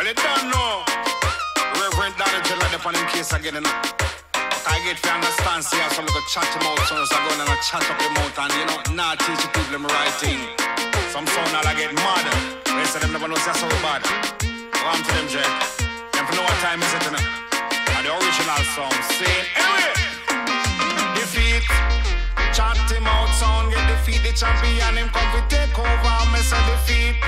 Well, it don't know. Reverend Daddy Jell like the on him case again, you know. I get to understand, see, I saw look at chat him out, so I go and I chat up him out, and you know, nah, teach the people them right thing. Some sound all I get mad. They say them never knows that's so bad. Come to them, Jay. Them for know what time is it, you know. And the original song saying, anyway, defeat. Chat him out, sound get defeat. The champion him come to take over, mess up defeat.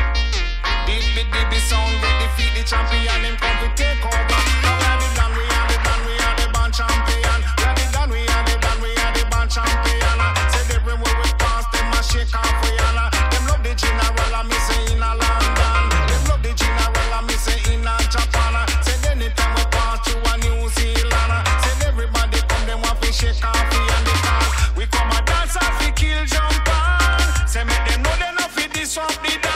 Deep sound get defeat. The champion him come to take over. Now we done, we are the done, we are the band champion. We are the done, we are the done, we are the band champion. Say the rim we pass them and shake off we are. Them love the general and me say in a London. Them love the general and me say in a Japan. Say anytime we pass to a New Zealand. Say everybody come them want to shake off we and the dance. We come a dance and we kill jump on. Say make them know they not fit this up the dance.